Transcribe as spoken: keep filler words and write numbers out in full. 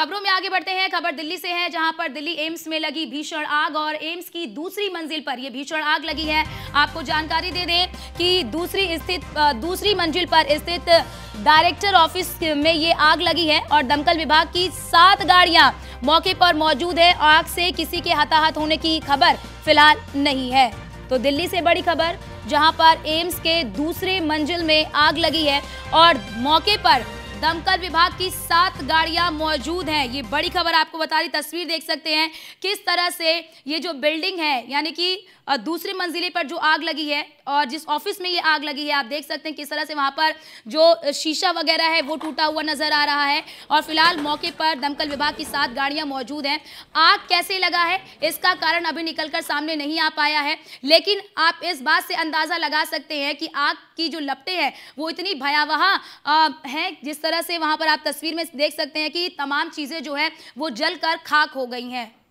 खबरों में आगे बढ़ते हैं। खबर दिल्ली से है, जहां पर दिल्ली एम्स में लगी भीषण आग और एम्स की दूसरी मंजिल पर यह भीषण आग लगी है। आपको जानकारी दे दें कि दूसरी स्थित दूसरी मंजिल पर स्थित डायरेक्टर ऑफिस में ये आग लगी है और दमकल विभाग की सात गाड़ियां मौके पर मौजूद है। आग से किसी के हताहत होने की खबर फिलहाल नहीं है। तो दिल्ली से बड़ी खबर, जहां पर एम्स के दूसरे मंजिल में आग लगी है और मौके पर दमकल विभाग की सात गाड़ियां मौजूद हैं। ये बड़ी खबर आपको बता रही। तस्वीर देख सकते हैं किस तरह से ये जो बिल्डिंग है, यानी कि दूसरे मंजिले पर जो आग लगी है और जिस ऑफिस में ये आग लगी है, आप देख सकते हैं किस तरह से वहाँ पर जो शीशा वगैरह है वो टूटा हुआ नजर आ रहा है। और फिलहाल मौके पर दमकल विभाग की सात गाड़ियां मौजूद हैं। आग कैसे लगा है इसका कारण अभी निकलकर सामने नहीं आ पाया है, लेकिन आप इस बात से अंदाज़ा लगा सकते हैं कि आग की जो लपटें हैं वो इतनी भयावह हैं। जिस तरह से वहाँ पर आप तस्वीर में देख सकते हैं कि तमाम चीज़ें जो है वो जल कर खाक हो गई हैं।